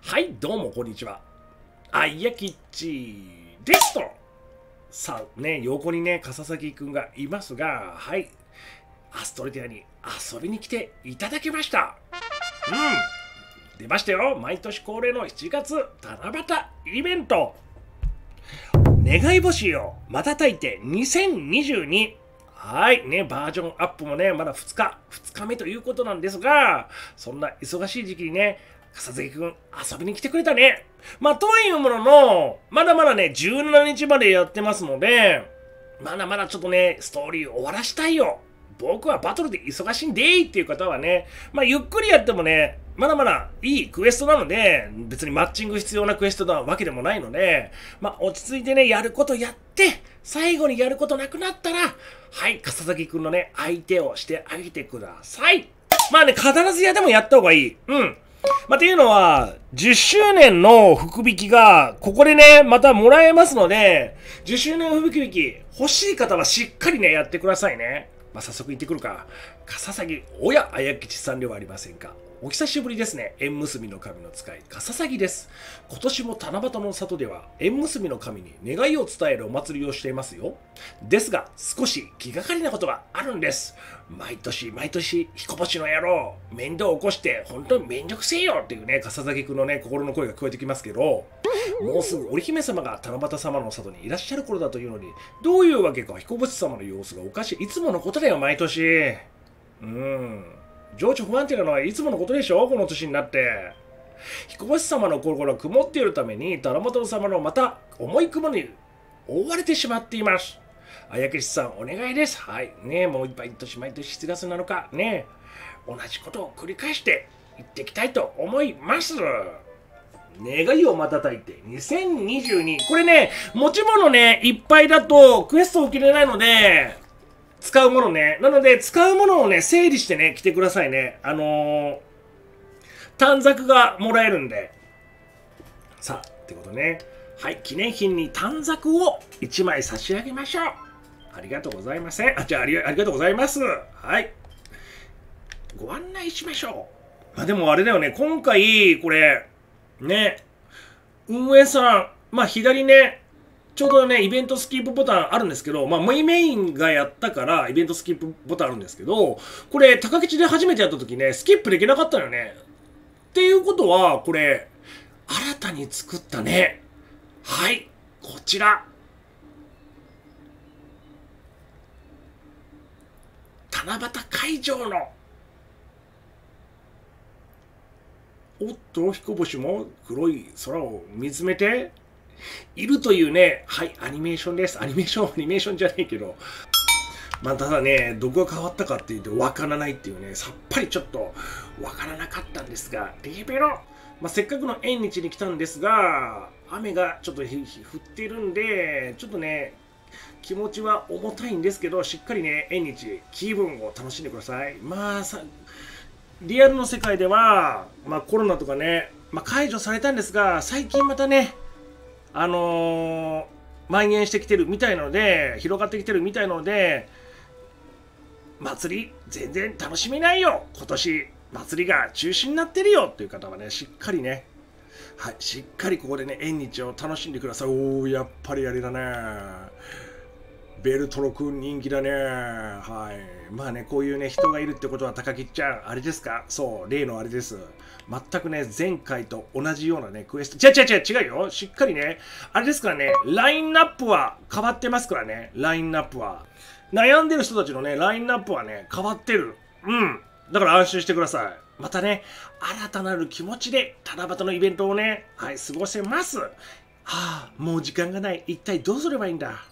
はい、どうもこんにちは。あいやキッチですと。さあね、横にね、笠崎くんがいますが、はい、アストルティアに遊びに来ていただきました。うん、出ましたよ、毎年恒例の7月七夕イベント。願い星を瞬いて2022。はいね、バージョンアップもね、まだ2日目ということなんですが、そんな忙しい時期にね、笠崎くん遊びに来てくれたね。まあ、というものの、まだまだね、17日までやってますので、まだまだちょっとね、ストーリー終わらしたいよ。僕はバトルで忙しいんでーっていう方はね、まあ、ゆっくりやってもね、まだまだいいクエストなので、別にマッチング必要なクエストなわけでもないので、まあ、落ち着いてね、やることやって、最後にやることなくなったら、はい、笠崎くんのね、相手をしてあげてください。まあね、必ずやでもやった方がいい。うん。まあ、というのは、10周年の福引きが、ここでね、またもらえますので、10周年福引き、欲しい方はしっかりね、やってくださいね。まあ、早速行ってくるか。笠崎、おや、綾吉さんではありませんか。お久しぶりですね。縁結びの神の使い、笠崎です。今年も七夕の里では、縁結びの神に願いを伝えるお祭りをしていますよ。ですが、少し気がかりなことがあるんです。毎年、彦星の野郎、面倒を起こして、本当にめんどくせえよっていうね、笠崎くんのね、心の声が聞こえてきますけど、もうすぐ織姫様が七夕様の里にいらっしゃる頃だというのに、どういうわけか彦星様の様子がおかしい。いつものことだよ、毎年。情緒不安定なのはいつものことでしょ、この年になって。彦星様の心が曇っているために、七夕様のまた重い雲に覆われてしまっています。綾吉さん、お願いです。はい。ねえ、もう毎年7月7日、ねえ、同じことを繰り返していっていきたいと思います。願いを瞬いて2022。これね、持ち物ね、いっぱいだとクエストを受けれないので、使うものね。なので、使うものをね、整理してね、来てくださいね。短冊がもらえるんで。さあ、ってことね。はい、記念品に短冊を1枚差し上げましょう。ありがとうございません。ありがとうございます。はい。ご案内しましょう。まあ、でもあれだよね。今回、これ、ね、運営さん、まあ、左ね、ちょうどね、イベントスキップボタンあるんですけど、まあ、メインがやったから、イベントスキップボタンあるんですけど、これ、高吉で初めてやった時ね、スキップできなかったのよね。っていうことは、これ、新たに作ったね。はい、こちら。七夕会場の。おっと、彦星も黒い空を見つめて、いるというね、はい、アニメーションです。アニメーションじゃないけど。まあ、ただね、どこが変わったかっていうと、わからないっていうね、さっぱりちょっと、わからなかったんですが、リベロ、まあ、せっかくの縁日に来たんですが、雨がちょっと降ってるんで、ちょっとね、気持ちは重たいんですけど、しっかりね、縁日、気分を楽しんでください。まあ、リアルの世界では、まあ、コロナとかね、まあ、解除されたんですが、最近またね、蔓延してきてるみたいなので、広がってきてるみたいなので、祭り全然楽しめないよ、今年祭りが中止になってるよっていう方はね、しっかりね、はい、しっかりここでね、縁日を楽しんでください。おー、やっぱりあれだね、ベルトロ君人気だね。はい。まあね、こういうね、人がいるってことは、高木ちゃん、あれですか？そう、例のあれです。全くね、前回と同じようなね、クエスト。違うよ。しっかりね、あれですからね、ラインナップは変わってますからね、ラインナップは。悩んでる人たちのね、ラインナップはね、変わってる。うん。だから安心してください。またね、新たなる気持ちで、七夕のイベントをね、はい、過ごせます。はあ、もう時間がない。一体どうすればいいんだ？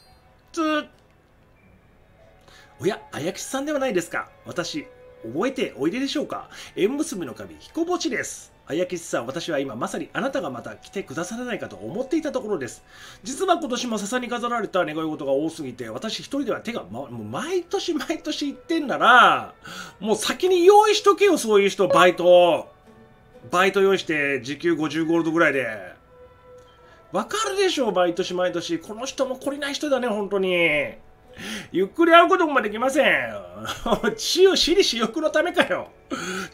おや、綾吉さんではないですか。私、覚えておいででしょうか。縁結びの神、彦星です。綾吉さん、私は今まさにあなたがまた来てくださらないかと思っていたところです。実は今年も笹に飾られた願い事が多すぎて、私一人では手が、もう毎年言ってんなら、もう先に用意しとけよ、そういう人、バイト用意して、時給50ゴールドぐらいで。わかるでしょう、毎年。この人も懲りない人だね、本当に。ゆっくり会うこともできません。私欲のためかよ。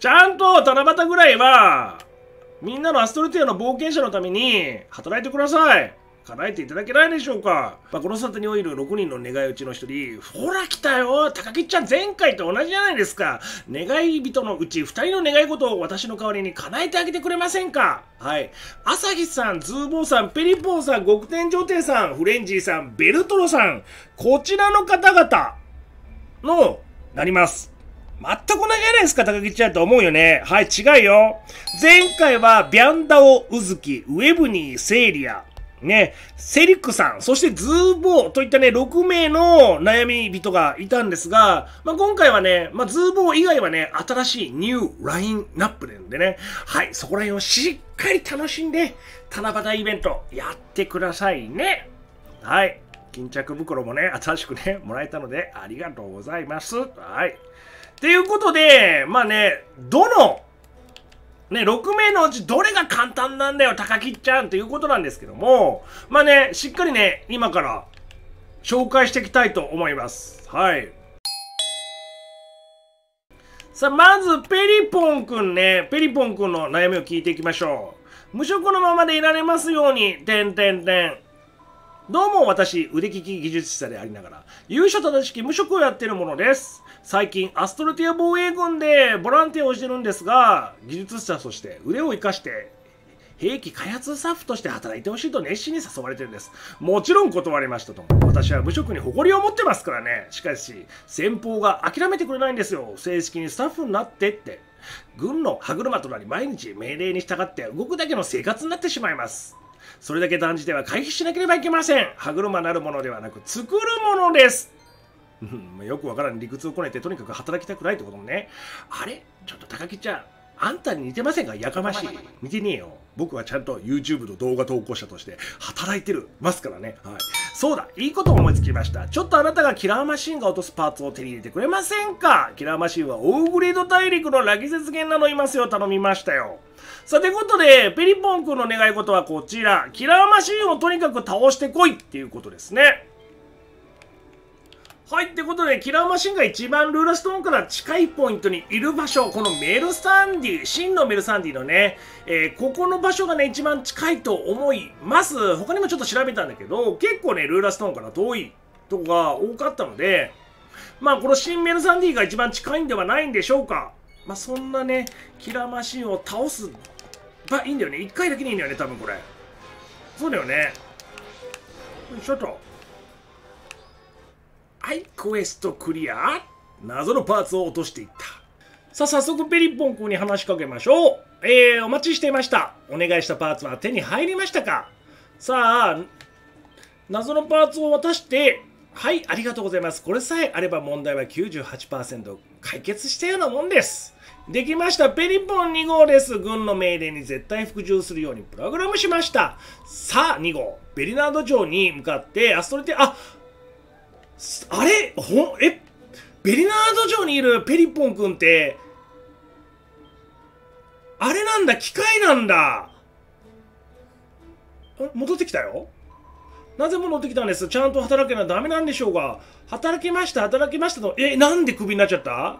ちゃんと七夕ぐらいは、みんなのアストルティアの冒険者のために働いてください。叶えていただけないでしょうか。まあ、このサタにオイル6人の願いうちの1人、ほら来たよ高木ちゃん、前回と同じじゃないですか。願い人のうち2人の願い事を私の代わりに叶えてあげてくれませんか。はい、朝日さん、ズーボーさん、ペリポーさん、極天上帝さん、フレンジーさん、ベルトロさん、こちらの方々のなります。全く同じじゃないですか、高木ちゃんと思うよね。はい、違うよ。前回はビャンダオ、ウズキ、ウェブニー、セイリアね、セリックさん、そしてズーボーといったね、6名の悩み人がいたんですが、まあ、今回はね、まあ、ズーボー以外はね、新しいニューラインナップなんでね、はい、そこら辺をしっかり楽しんで、七夕イベントやってくださいね。はい、巾着袋もね、新しくね、もらえたので、ありがとうございます。はい。ということで、まあね、6名のうちどれが簡単なんだよ、高木ちゃんということなんですけども、まあね、しっかりね、今から紹介していきたいと思います。はい。さあ、まず、ペリポンくんね、ペリポンくんの悩みを聞いていきましょう。無職のままでいられますように、どうも私、腕利き技術者でありながら、勇者正しき無職をやっているものです。最近、アストルティア防衛軍でボランティアをしてるんですが、技術者として腕を生かして、兵器開発スタッフとして働いてほしいと熱心に誘われてるんです。もちろん断りましたと。私は無職に誇りを持ってますからね。しかし、先方が諦めてくれないんですよ。正式にスタッフになってって。軍の歯車となり、毎日命令に従って動くだけの生活になってしまいます。それだけ断じては回避しなければいけません。歯車なるものではなく、作るものです。よくわからん理屈をこねて、とにかく働きたくないってこともね。あれちょっと高木ちゃん、あんたに似てませんか？やかましい。似てねえよ。僕はちゃんと YouTube の動画投稿者として働いてるますからね。はい。そうだ、いいことを思いつきました。ちょっとあなたがキラーマシンが落とすパーツを手に入れてくれませんか？キラーマシンはオーグレード大陸のラギ雪原なのいますよ。頼みましたよ。さてことで、ペリポン君の願い事はこちら。キラーマシンをとにかく倒してこいっていうことですね。はい、ってことで、キラーマシンが一番ルーラストーンから近いポイントにいる場所、このメルサンディ、真のメルサンディのね、ここの場所がね、一番近いと思います。他にもちょっと調べたんだけど、結構ね、ルーラストーンから遠いとこが多かったので、まあ、この新メルサンディが一番近いんではないんでしょうか。まあ、そんなね、キラーマシンを倒すばいいんだよね。1回だけでいいんだよね、多分これ。そうだよね。ちょっと。はい、クエストクリア。謎のパーツを落としていった。さあ、早速ペリポン君に話しかけましょう。お待ちしていました。お願いしたパーツは手に入りましたか？さあ、謎のパーツを渡して、はい、ありがとうございます。これさえあれば問題は 98% 解決したようなもんです。できました。ペリポン2号です。軍の命令に絶対服従するようにプログラムしました。さあ、2号。ベリナード城に向かって、アストルティア、あれベリナード城にいるペリポン君って、あれなんだ、機械なんだ。戻ってきたよ。なぜ戻ってきたんです？ちゃんと働けなダメなんでしょうが。働きましたと。なんでクビになっちゃった？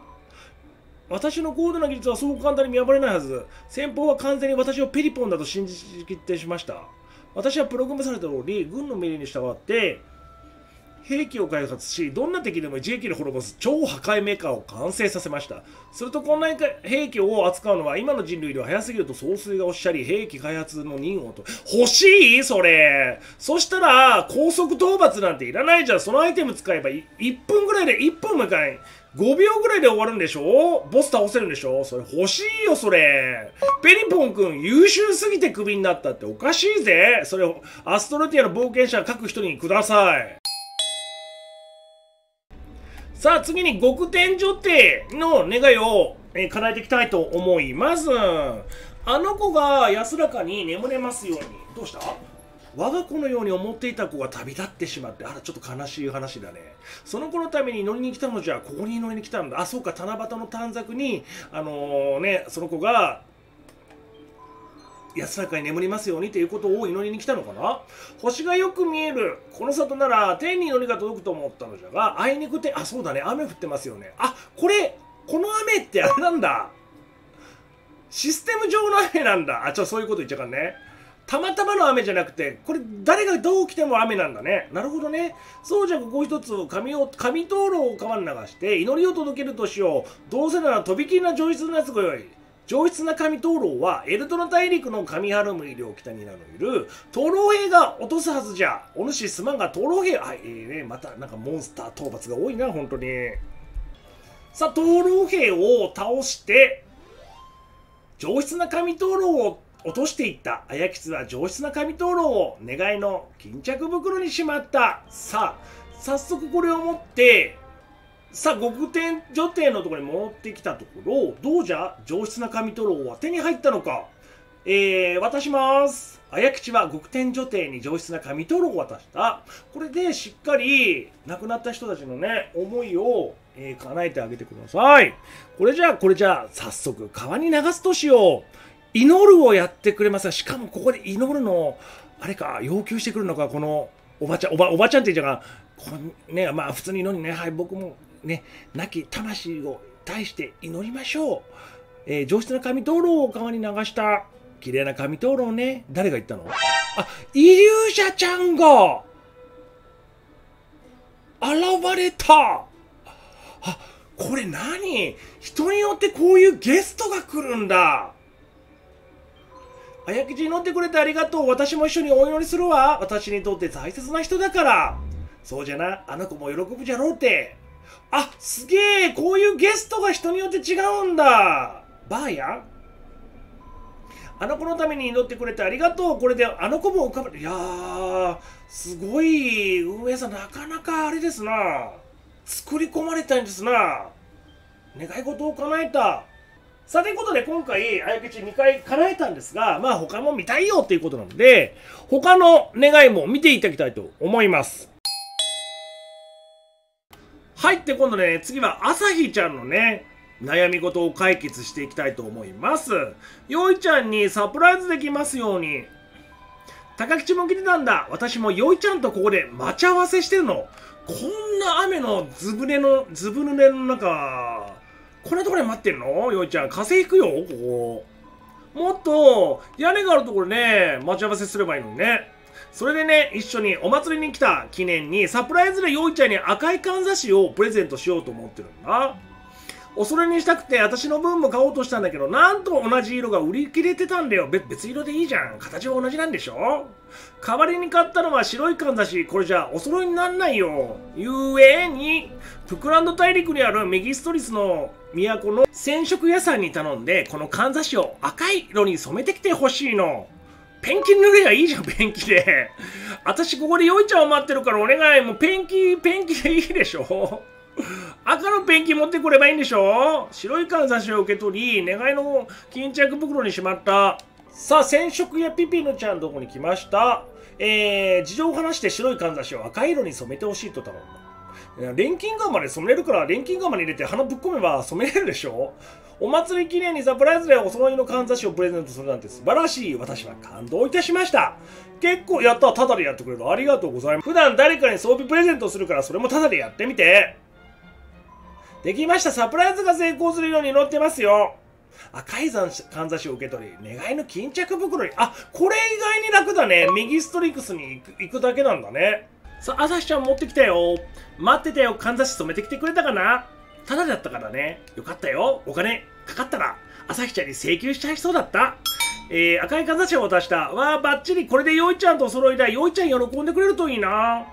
私の高度な技術はそう簡単に見破れないはず。先方は完全に私をペリポンだと信じきってしました。私はプログラムされた通り、軍の命令に従って、兵器を開発し、どんな敵でも一撃で滅ぼす超破壊メーカーを完成させました。すると、こんな兵器を扱うのは今の人類では早すぎると総帥がおっしゃり、兵器開発の任をと。欲しい？それ。そしたら、高速討伐なんていらないじゃん。そのアイテム使えば1分ぐらいで、1分もいかない。5秒ぐらいで終わるんでしょ？ボス倒せるんでしょ？それ欲しいよ、それ。ペリポン君、優秀すぎてクビになったっておかしいぜ。それを、アストルティアの冒険者各一人にください。さあ、次に極天女帝の願いを叶えていきたいと思います。あの子が安らかに眠れますように。どうした？我が子のように思っていた子が旅立ってしまって、あら、ちょっと悲しい話だね。その子のために祈りに来たのじゃ、ここに祈りに来たんだ。あ、そうか、七夕の短冊に、その子が、安らかに眠りますようにということを祈りに来たのかな。星がよく見えるこの里なら天に祈りが届くと思ったのじゃが、あいにくて、あ、そうだね、雨降ってますよね。あ、この雨ってあれなんだ。システム上の雨なんだ。あ、そういうこと言っちゃうからね。たまたまの雨じゃなくて、これ誰がどう来ても雨なんだね。なるほどね。そうじゃここ一つ、神灯籠を釜に流して、祈りを届けるとしよう。どうせならとびきりな上質なやつご用意。上質な神灯籠は、エルドラ大陸の神ハルムイ領北になのいる、灯籠兵が落とすはずじゃ。お主すまんが灯籠兵、はい、またなんかモンスター討伐が多いな、本当に。さあ、灯籠兵を倒して、上質な神灯籠を落としていった。綾吉は上質な神灯籠を願いの巾着袋にしまった。さあ、早速これを持って、さあ、極天女帝のところに戻ってきたところ、どうじゃ上質な神灯籠は手に入ったのか。渡します。綾吉は極天女帝に上質な神灯籠を渡した。これでしっかり亡くなった人たちのね、思いを、叶えてあげてください。これじゃあ、早速川に流すとしよう。祈るをやってくれます。しかもここで祈るの、あれか、要求してくるのか、このおばちゃんって言っちゃうから、ね、まあ普通に祈りね、はい、僕もね、亡き魂を対して祈りましょう。上質な紙灯籠を川に流した、綺麗な紙灯籠ね、誰が言ったの？あ、イリューシャちゃんが、現れた。あ、これ何？人によってこういうゲストが来るんだ。綾吉、祈ってくれてありがとう。私も一緒にお祈りするわ。私にとって大切な人だから。そうじゃな、あの子も喜ぶじゃろうって。あ、すげえ、こういうゲストが人によって違うんだ。ばあや？あの子のために祈ってくれてありがとう。これであの子も浮かぶ。いやー、すごい、運営さん、なかなかあれですな。作り込まれたんですな。願い事を叶えた。さあ、ということで今回、綾吉2回叶えたんですが、まあ他も見たいよっていうことなので、他の願いも見ていただきたいと思います。はい、って今度ね、次はあさひちゃんのね、悩み事を解決していきたいと思います。よいちゃんにサプライズできますように。高吉も来てたんだ。私もよいちゃんとここで待ち合わせしてるの。こんな雨のずぶ濡れの中、こんなところで待ってるの？よいちゃん、風邪ひくよ、ここ。もっと、屋根があるところね、待ち合わせすればいいのにね。それでね、一緒にお祭りに来た記念に、サプライズでよいちゃんに赤いかんざしをプレゼントしようと思ってるんだ。おそれにしたくて、私の分も買おうとしたんだけど、なんと同じ色が売り切れてたんだよ。別色でいいじゃん。形は同じなんでしょ？代わりに買ったのは白いかんざし。これじゃお揃いになんないよ。ゆえに、フクランド大陸にあるメギストリスの都の染色屋さんに頼んで、このかんざしを赤い色に染めてきてほしいの。ペンキ塗ればいいじゃん、ペンキで。私ここでよいちゃんを待ってるからお願い。もうペンキでいいでしょ？赤のペンキ持ってくればいいんでしょ？白いかんざしを受け取り、願いの巾着袋にしまった。さあ、染色屋ピピヌちゃんどこに来ました。事情を話して白いかんざしを赤い色に染めてほしいと頼んだ。錬金釜で染めれるから、錬金釜に入れて鼻ぶっ込めば染めれるでしょ？お祭り記念にサプライズでお揃いのかんざしをプレゼントするなんて素晴らしい。私は感動いたしました。結構やった。タダでやってくれる。ありがとうございます。普段誰かに装備プレゼントするから、それもタダでやってみて。できました。サプライズが成功するように祈ってますよ。赤いかんざしを受け取り、願いの巾着袋に。あ、これ意外に楽だね。右ストリックスに行くだけなんだね。さあ、あさひちゃん持ってきたよ。待ってたよ。かんざし染めてきてくれたかな？ただだったからね。よかったよ。お金かかったら、あさひちゃんに請求しちゃいそうだった。赤いかんざしを渡した。わあ、ばっちり。これでよいちゃんとお揃いだ。よいちゃん喜んでくれるといいな。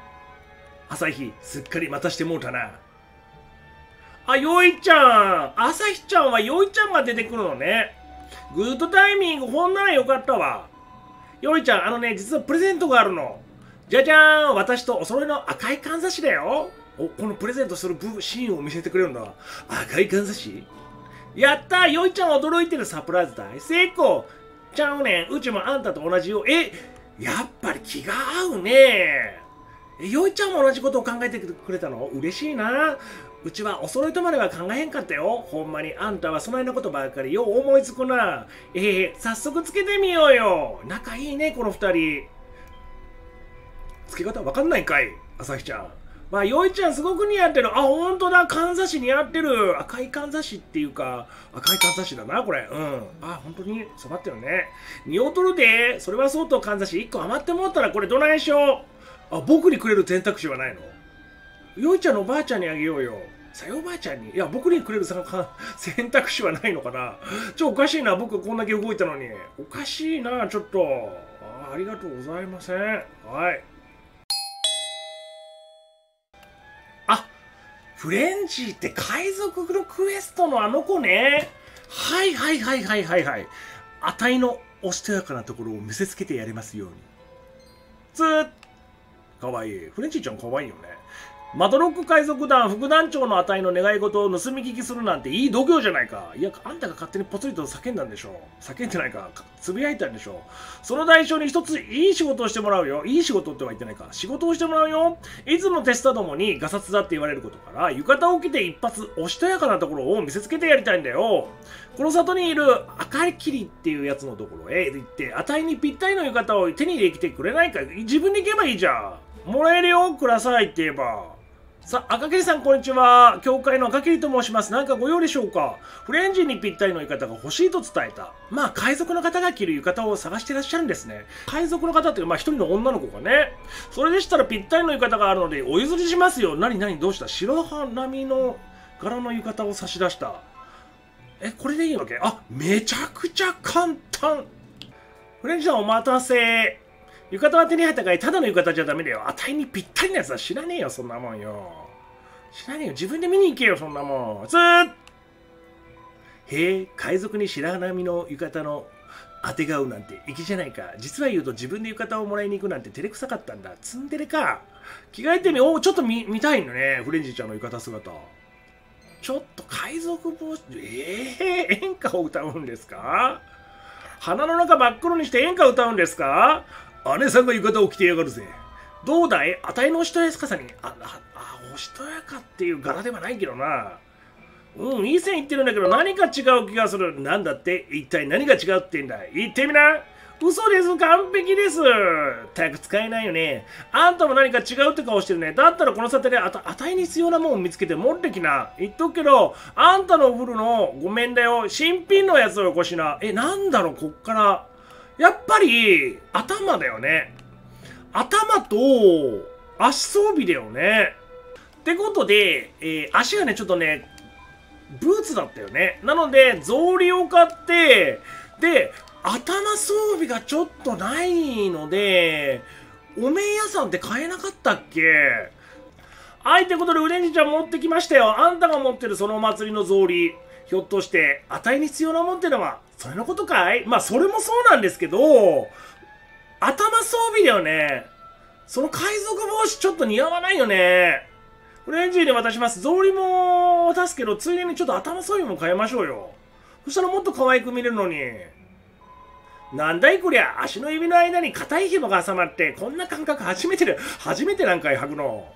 あさひ、すっかり待たしてもうたな。あ、よいちゃん。あさひちゃんはよいちゃんが出てくるのね。グッドタイミング、ほんならよかったわ。よいちゃん、実はプレゼントがあるの。じゃじゃーん。私とお揃いの赤いかんざしだよ。お、このプレゼントするシーンを見せてくれるんだ。赤いかんざし？やったー。よいちゃん驚いてる。サプライズ大成功。ちゃうねん。うちもあんたと同じよ。やっぱり気が合うね。よいちゃんも同じことを考えてくれたの？嬉しいな。うちはお揃いとまでは考えへんかったよ。ほんまにあんたはそないなことばっかりよう思いつくな。早速つけてみようよ。仲いいね、この二人。つけ方わかんないんかい、あさひちゃん。まあ、よいちゃんすごく似合ってる。あ、ほんとだ。かんざし似合ってる。赤いかんざしっていうか、赤いかんざしだな、これ。うん。あ、ほんとに染まってるね。似合うとるで。それはそうとかんざし1個余ってもったら、これどないしょう。あ、僕にくれる選択肢はないの？よいちゃんのおばあちゃんにあげようよ。さよおばあちゃんに。いや、僕にくれる選択肢はないのかな。おかしいな。僕こんだけ動いたのに。おかしいな、ちょっと。ありがとうございません。はい。フレンジーって海賊のクエストのあの子ね。はいはいはいはいはいはい。あたいのおしとやかなところを見せつけてやれますように。つーっ。かわいい。フレンジーちゃんかわいいよね。まどろっこ海賊団副団長のあたいの願い事を盗み聞きするなんていい度胸じゃないか。いや、あんたが勝手にぽつりと叫んだんでしょ。叫んでないか。つぶやいたんでしょ。その代償に一ついい仕事をしてもらうよ。いい仕事っては言ってないか。仕事をしてもらうよ。いつも手下どもにガサツだって言われることから、浴衣を着て一発おしとやかなところを見せつけてやりたいんだよ。この里にいる赤霧っていうやつのところへ行って、あたいにぴったりの浴衣を手に入れてくれないか。自分で行けばいいじゃん。もらえるよ。くださいって言えば。さあ、赤切さん、こんにちは。教会の赤切と申します。何かご用でしょうか？フレンジにぴったりの浴衣が欲しいと伝えた。まあ、海賊の方が着る浴衣を探していらっしゃるんですね。海賊の方っていう、まあ、一人の女の子がね。それでしたらぴったりの浴衣があるので、お譲りしますよ。なになに、どうした？白波の柄の浴衣を差し出した。え、これでいいわけ？あ、めちゃくちゃ簡単。フレンジさん、お待たせ。浴衣は手に入ったかい。ただの浴衣じゃダメだよ。あたいにぴったりなやつは知らねえよ、そんなもんよ。知らねえよ。自分で見に行けよ、そんなもん。ずーっ。へえ、海賊に白波の浴衣のあてがうなんて粋じゃないか。実は言うと自分で浴衣をもらいに行くなんて照れくさかったんだ。ツンデレか。着替えてみ、お、ちょっと見たいのね。フレンジーちゃんの浴衣姿。ちょっと海賊帽子、演歌を歌うんですか？鼻の中真っ黒にして演歌を歌うんですか？姉さんが浴衣を着てやがるぜ。どうだい？あたいのおしとやかさに、おしとやかっていう柄ではないけどな。うん、いい線いってるんだけど何か違う気がする。なんだって？一体何が違うって言うんだ？言ってみな。嘘です。完璧です。たく使えないよね。あんたも何か違うって顔してるね。だったらこの里であたいに必要なもんを見つけて持ってきな。言っとくけど、あんたのお風呂のごめんだよ。新品のやつをよこしな。え、なんだろう、こっから。やっぱり、頭だよね。頭と、足装備だよね。ってことで、足がね、ちょっとね、ブーツだったよね。なので、草履を買って、で、頭装備がちょっとないので、お面屋さんって買えなかったっけ？はい、ってことで、フレンジちゃん持ってきましたよ。あんたが持ってるそのお祭りの草履。ひょっとして、あたいに必要なもんってのは、それのことかい？まあ、それもそうなんですけど、頭装備だよね。その海賊帽子ちょっと似合わないよね。フレンジに渡します。草履も渡すけど、ついでにちょっと頭装備も変えましょうよ。そしたらもっと可愛く見れるのに。なんだいこりゃ、足の指の間に硬い紐が挟まって、こんな感覚初めてなんかい、履くの。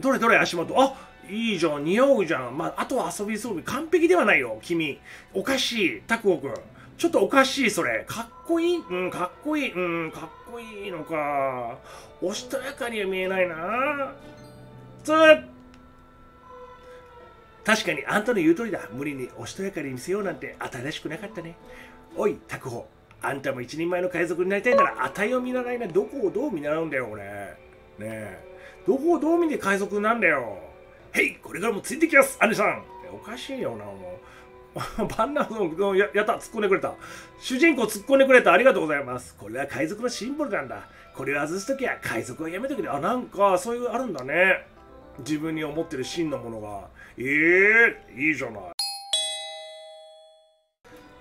どれどれ足元。あ、いいじゃん、似合うじゃん。まあ、あとは遊び装備。完璧ではないよ、君。おかしい、タクオ君。ちょっとおかしい、それ。かっこいい？うん、かっこいい。うん、かっこいいのか。おしとやかには見えないな。つー。確かに、あんたの言う通りだ。無理におしとやかに見せようなんて、新しくなかったね。おい、タクホ。あんたも一人前の海賊になりたいなら、あたいを見習いな。どこをどう見習うんだよ、俺。ねえ。どこをどう見て海賊なんだよ。へい、これからもついてきます、姉さん。おかしいよな、もう。バンナーのやった、突っ込んでくれた。主人公突っ込んでくれた、ありがとうございます。これは海賊のシンボルなんだ。これを外すときは海賊はやめとくれ。あ、なんか、そういうあるんだね。自分に思ってる真のものが。いいじゃない。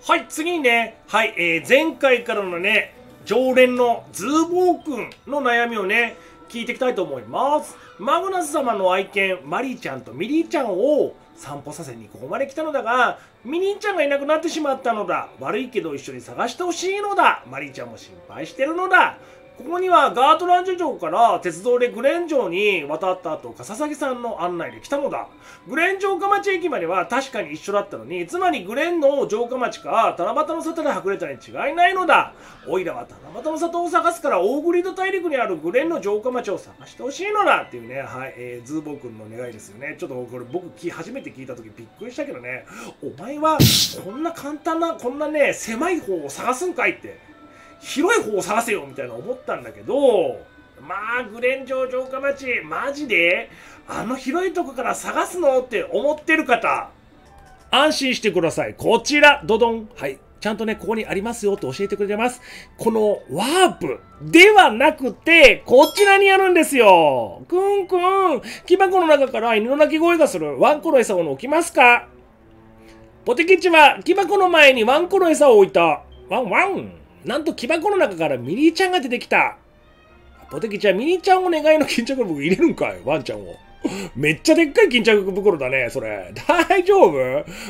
はい、次にね、はい、前回からのね、常連のズーボー君の悩みをね、聞いていきたいと思います。マグナス様の愛犬、マリーちゃんとミリーちゃんを散歩させにここまで来たのだが、ミリーちゃんがいなくなってしまったのだ。悪いけど一緒に探してほしいのだ。マリーちゃんも心配してるのだ。ここにはガートランジュ城から鉄道でグレン城に渡った後、笠崎さんの案内で来たのだ。グレン城下町駅までは確かに一緒だったのに、つまりグレンの城下町か七夕の里で隠れたに違いないのだ。おいらは七夕の里を探すからオーグリッド大陸にあるグレンの城下町を探してほしいのだっていうね、はい、ズーボー君の願いですよね。ちょっとこれ僕初めて聞いた時びっくりしたけどね、お前はこんな簡単な、こんなね狭い方を探すんかいって、広い方を探せよみたいな思ったんだけど、まあグレン城城下町マジであの広いとこから探すのって思ってる方、安心してください。こちらドドン、はい、ちゃんとねここにありますよと教えてくれてます。このワープではなくてこちらにあるんですよ。くんくん、木箱の中から犬の鳴き声がする。ワンコの餌を置きますか。ポテキチは木箱の前にワンコの餌を置いた。ワンワン、なんと木箱の中からミニーちゃんが出てきた。ポテキちゃん、ミニーちゃんを願いの巾着袋入れるんかい、ワンちゃんを。めっちゃでっかい巾着袋だね、それ。大丈夫？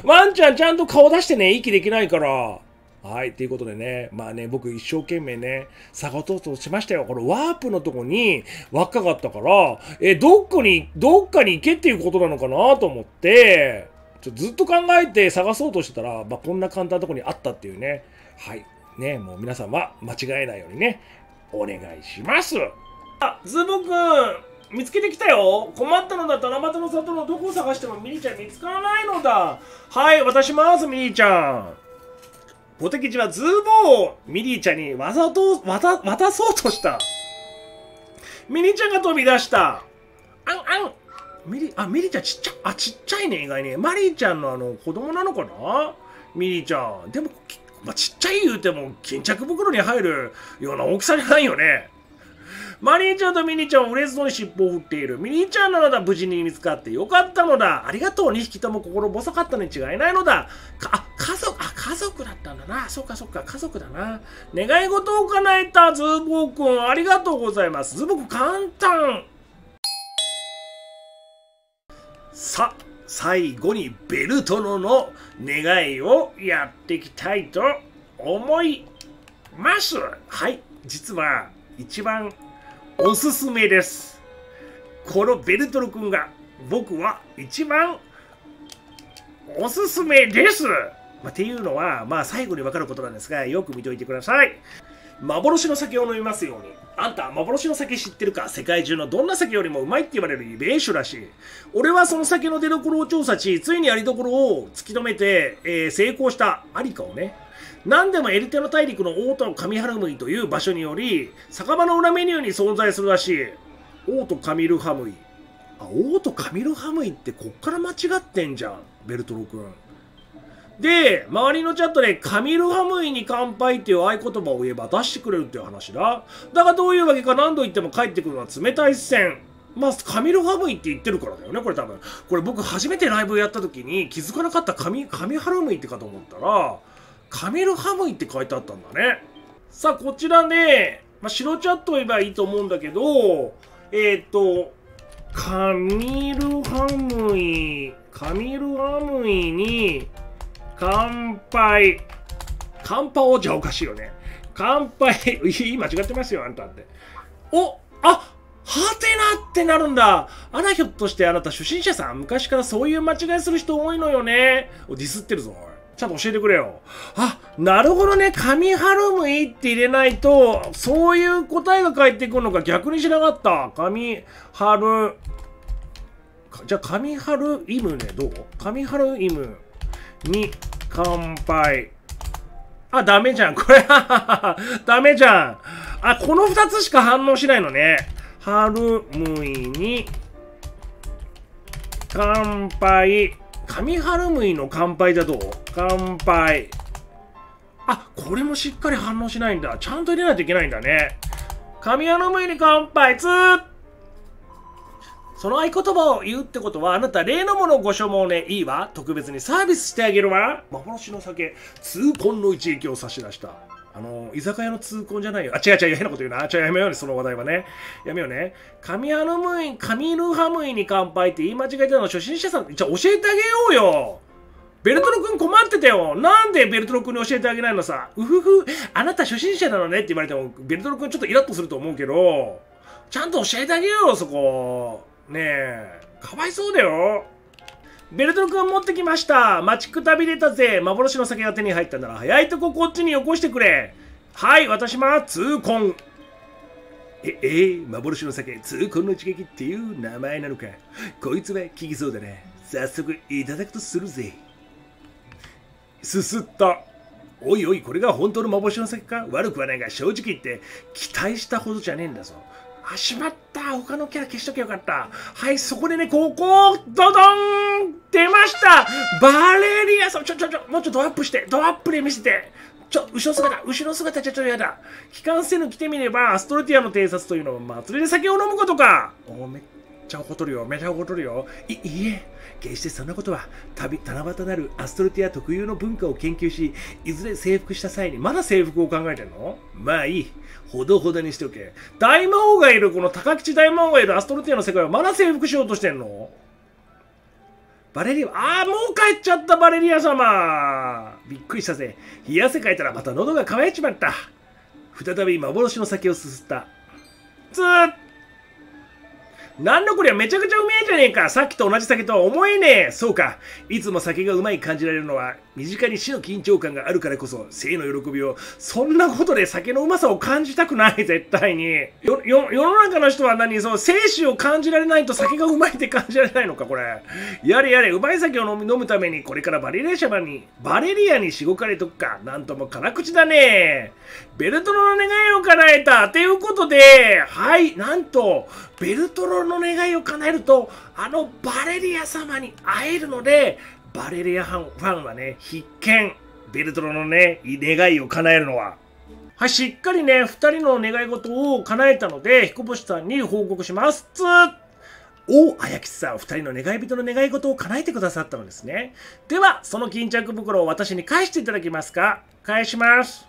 ワンちゃんちゃんと顔出してね、息できないから。はい、ということでね、まあね、僕一生懸命ね、探そうとしましたよ。このワープのとこに輪っかがあったから、どっかに行けっていうことなのかなと思って、ずっと考えて探そうとしてたら、まあこんな簡単なとこにあったっていうね。はい。ね、もう皆さんは間違えないようにねお願いします。あ、ズーボくん見つけてきたよ。困ったのだ、七夕の里のどこを探してもミニちゃん見つからないのだ。はい、渡します、ミニちゃん。ポテキチはズーボをミニちゃんに渡そうとした。ミニちゃんが飛び出した。あんあん、ミリちゃんちっちゃ、あ、ちっちゃいね、意外にマリーちゃんの子供なのかな。ミリちゃんでもまあ、ちっちゃい言うても巾着袋に入るような大きさじゃないよね。マリーちゃんとミニーちゃんは売れずに尻尾を振っている。ミニーちゃんなのだ、無事に見つかってよかったのだ。ありがとう、2匹とも心細かったに違いないのだ。家族だったんだな。そうかそうか、家族だな。願い事を叶えた、ズーボーくんありがとうございます。ズーボーくん簡単。さあ、最後にベルトノの願いをやっていきたいと思います。はい、実は一番おすすめです。このベルトノ君が僕は一番おすすめです。っていうのは、まあ最後に分かることなんですが、よく見ておいてください。幻の酒を飲みますように。あんた幻の酒知ってるか。世界中のどんな酒よりもうまいって言われるイベーシュらしい。俺はその酒の出どころを調査し、ついにやりどころを突き止めて、成功したアリカをね。何でもエルテノ大陸のオートカミハルムイという場所により酒場の裏メニューに存在するらしい。オートカミルハムイ、あ、オートカミルハムイってこっから間違ってんじゃん、ベルトロ君。で、周りのチャットでカミルハムイに乾杯っていう合言葉を言えば出してくれるっていう話だ。だがどういうわけか何度言っても帰ってくるのは冷たい視線。まあ、カミルハムイって言ってるからだよね、これ多分。これ僕初めてライブやった時に気づかなかった、カミハルムイってかと思ったら、カミルハムイって書いてあったんだね。さあ、こちらね、まあ、白チャット言えばいいと思うんだけど、カミルハムイに、乾杯。乾杯じゃおかしいよね。乾杯。間違ってますよ、あんたって。お、あ、はてなってなるんだ。あら、ひょっとしてあなた初心者さん、昔からそういう間違いする人多いのよね。ディスってるぞ。ちゃんと教えてくれよ。あ、なるほどね。カミハルムイって入れないと、そういう答えが返ってくるのか、逆にしなかった。じゃあ、カミハルイムね、どう？カミハルイム。に、乾杯。あ、ダメじゃん。これ、ダメじゃん。あ、この二つしか反応しないのね。ハルムイに、乾杯。カミハルムイの乾杯だと、乾杯。あ、これもしっかり反応しないんだ。ちゃんと入れないといけないんだね。カミハルムイに乾杯。その合言葉を言うってことは、あなた例のものをご所望ね、いいわ。特別にサービスしてあげるわ。幻の酒、痛恨の一撃を差し出した。居酒屋の痛恨じゃないよ。あ、違う、変なこと言うな。やめようね、その話題はね。やめようね。カミルハムイに乾杯って言い間違えたのは初心者さん、教えてあげようよ。ベルトロ君困ってたよ。なんでベルトロ君に教えてあげないのさ。うふふ、あなた初心者なのねって言われても、ベルトロ君ちょっとイラッとすると思うけど、ちゃんと教えてあげようよ、そこ。ねえ、かわいそうだよ。ベルトロ君持ってきました。待ちくたびれたぜ。幻の酒が手に入ったなら、早いとここっちによこしてくれ。はい、私は痛恨。幻の酒、痛恨の一撃っていう名前なのか。こいつは効きそうだな。早速いただくとするぜ。すすった。おいおい、これが本当の幻の酒か？悪くはないが、正直言って、期待したほどじゃねえんだぞ。あ、しまった。他のキャラ消しときゃよかった。はい、そこでね、ここ、ドドン！出ました！バレリアさん、もうちょっとドアップして、ドアップで見せて。後ろ姿じゃちょっとやだ。帰還せぬ来てみれば、アストルティアの偵察というのは祭りで酒を飲むことか。おめっちゃ怒っとるよ、いえ、決してそんなことは、七夕なるアストルティア特有の文化を研究し、いずれ征服した際に、まだ征服を考えてんの？まあいい。ほどほどにしておけ。大魔王がいる、この高吉大魔王がいるアストルティアの世界をまだ征服しようとしてんの？バレリア、もう帰っちゃった、バレリア様。びっくりしたぜ。冷や汗かいたらまた喉が渇いちまった。再び幻の酒をすすった。なんだこりゃ、めちゃくちゃうめえじゃねえか。さっきと同じ酒とは思えねえ。そうか。いつも酒がうまい感じられるのは、身近に死の緊張感があるからこそ、生の喜びを、そんなことで酒のうまさを感じたくない、絶対に。世の中の人は何、そう、生死を感じられないと酒がうまいって感じられないのか、これ。やれやれ、うまい酒を飲むために、これからバレリアにしごかれとくか。なんとも辛口だね。ベルトロの願いを叶えた。ということで、はい、なんと、ベルトロの願いを叶えると、あのバレリア様に会えるので、バレリアファンはね、必見。ベルトロのね、願いを叶えるのは。はい、しっかりね、2人の願い事を叶えたので、彦星さんに報告します。綾吉さん、2人の願い人の願い事を叶えてくださったのですね。では、その巾着袋を私に返していただけますか？返します。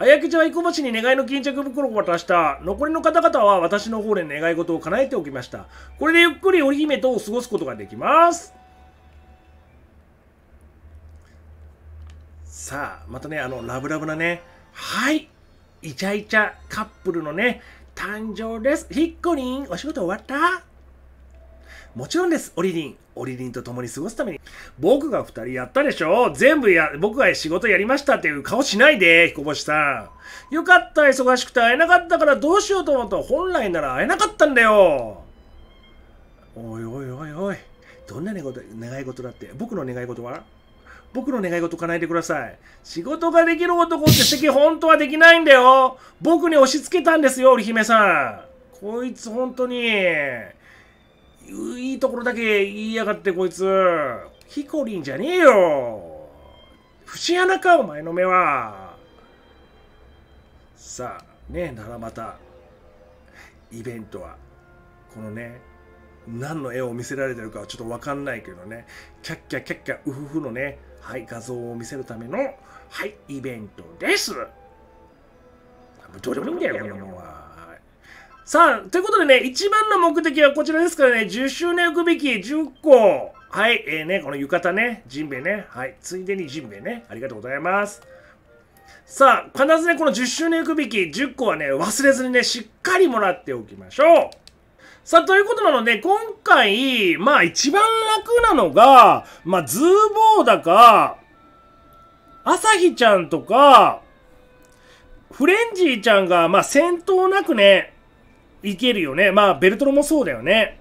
綾吉は生駒市に願いの巾着袋を渡した。残りの方々は私の方で願い事を叶えておきました。これでゆっくり織姫と過ごすことができます。さあ、またね、ラブラブなね、はい、イチャイチャカップルのね、誕生です。ひっこりん、お仕事終わった？もちろんです、オリリンと共に過ごすために。僕が2人やったでしょ？全部僕が仕事やりましたっていう顔しないで、彦星さん。よかった、忙しくて会えなかったからどうしようと思ったら本来なら会えなかったんだよ。おいおいおいおい、どんな願い事だって、僕の願い事叶えてください。仕事ができる男って素敵、本当はできないんだよ。僕に押し付けたんですよ、織姫さん。こいつ本当に。いいところだけ言いやがってこいつ。ヒコリンじゃねえよ。節穴か、お前の目は。さあ、ねえ、ならまた、イベントは、このね、何の絵を見せられてるかはちょっとわかんないけどね、キャッキャ、ウフフのね、はい、画像を見せるための、はい、イベントです。どうでもいいんだよ、このは。さあ、ということでね、一番の目的はこちらですからね、10周年福引き10個。はい、ね、この浴衣ね、ジンベエね。はい、ついでにジンベエね。ありがとうございます。さあ、必ずね、この10周年福引き10個はね、忘れずにね、しっかりもらっておきましょう。さあ、ということなので、今回、まあ一番楽なのが、まあ、ズーボーだか、アサヒちゃんとか、フレンジーちゃんが、まあ戦闘なくね、いけるよね。まあ、ベルトロもそうだよね。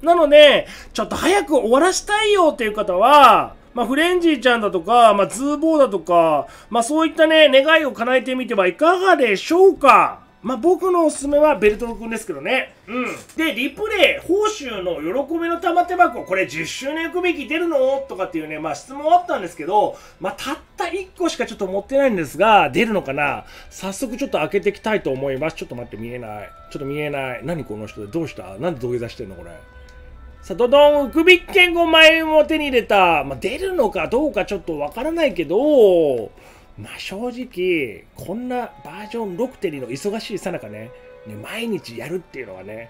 なので、ちょっと早く終わらしたいよっていう方は、まあ、フレンジーちゃんだとか、まあ、ズーボーだとか、まあ、そういったね、願いを叶えてみてはいかがでしょうか。まあ、僕のおすすめはベルトロ君ですけどね。うん。で、リプレイ、報酬の喜びの玉手箱、これ10周年福引き出るの？とかっていうね、まあ、質問あったんですけど、まあ、たった1個しかちょっと持ってないんですが、出るのかな？早速ちょっと開けていきたいと思います。ちょっと待って、見えない。何この人で、どうした？なんで土下座してんのこれ。さあ、ドドン、福引券5万円を手に入れた。まあ、出るのかどうかちょっとわからないけど、まあ正直、こんなバージョン 6.2 の忙しいさなかね、毎日やるっていうのはね、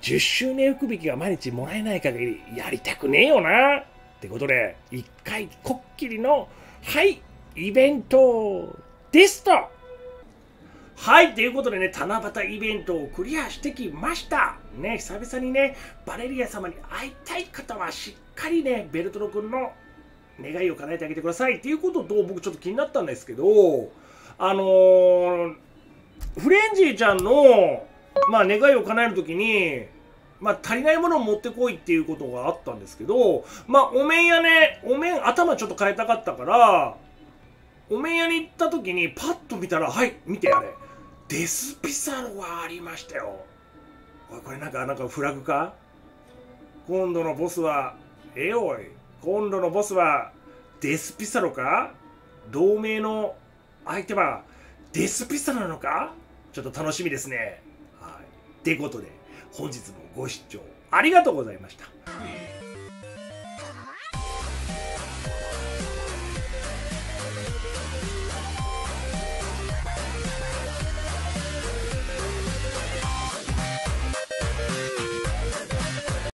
10周年福引きが毎日もらえない限りやりたくねえよな。ってことで、一回こっきりの、はい、イベントですと。はい、ということでね、七夕イベントをクリアしてきました。ね、久々にね、バレリア様に会いたい方は、しっかりね、ベルトロ君の願いを叶えてあげてください。っていうことと、僕ちょっと気になったんですけど、フレンジーちゃんの、まあ、願いを叶えるときに、まあ、足りないものを持ってこいっていうことがあったんですけど、まあ、お面屋ね、お面、頭ちょっと変えたかったから、お面屋に行った時にパッと見たら、はい、見てあれ、デスピサロがありましたよ。これなんかフラグか？今度のボスは、おい、今度のボスは、デスピサロか？同盟の相手は、デスピサロなのか？ちょっと楽しみですね。はい。ってことで、本日もご視聴ありがとうございました。